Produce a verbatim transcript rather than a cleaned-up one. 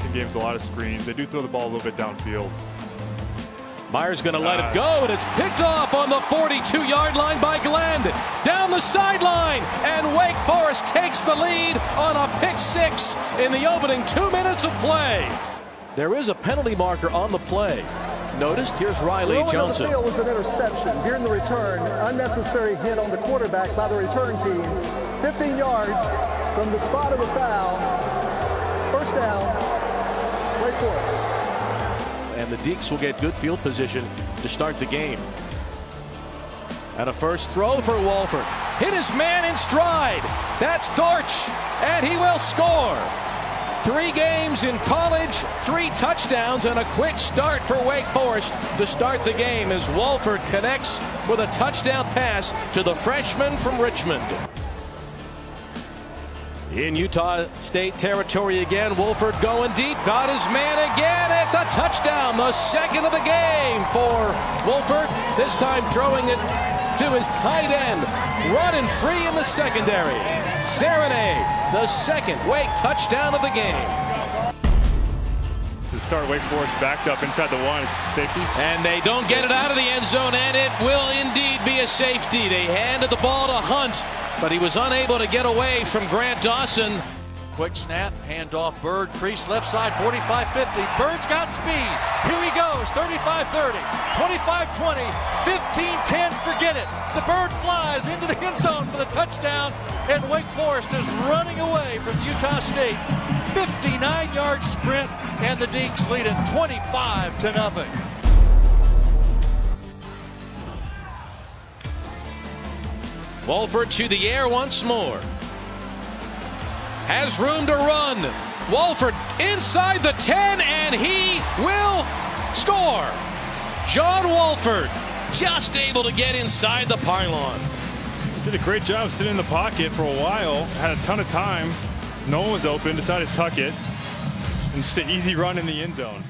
passing games, a lot of screens. They do throw the ball a little bit downfield. Meyer's going to let it go, and it's picked off on the forty-two yard line by Glenn. Down the sideline, and Wake Forest takes the lead on a pick six in the opening two minutes of play. There is a penalty marker on the play. Noticed, here's Riley Johnson. The field was an interception. During the return, unnecessary hit on the quarterback by the return team. fifteen yards from the spot of the foul. First down, Wake Forest. And the Deeks will get good field position to start the game. And a first throw for Wolford. Hit his man in stride. That's Dorch, and he will score. Three games in college, three touchdowns, and a quick start for Wake Forest to start the game as Wolford connects with a touchdown pass to the freshman from Richmond. In Utah State territory again, Wolford going deep, got his man again, it's a touchdown, the second of the game for Wolford, this time throwing it to his tight end, running free in the secondary. Zerene, the second Wake touchdown of the game. To start, Wake Forest backed up inside the one, it's a safety. And they don't get it out of the end zone, and it will indeed be a safety. They handed the ball to Hunt, but he was unable to get away from Grant Dawson. Quick snap, handoff, Bird, crease left side, forty-five fifty. Bird's got speed. Here he goes, thirty-five thirty, twenty-five twenty, fifteen ten, forget it. The Bird flies into the end zone for the touchdown, and Wake Forest is running away from Utah State. fifty-nine yard sprint, and the Deeks lead it twenty-five to nothing. Wolford to the air once more. Has room to run. Wolford inside the ten, and he will score. John Wolford just able to get inside the pylon. Did a great job sitting in the pocket for a while. Had a ton of time. No one was open. Decided to tuck it. And just an easy run in the end zone.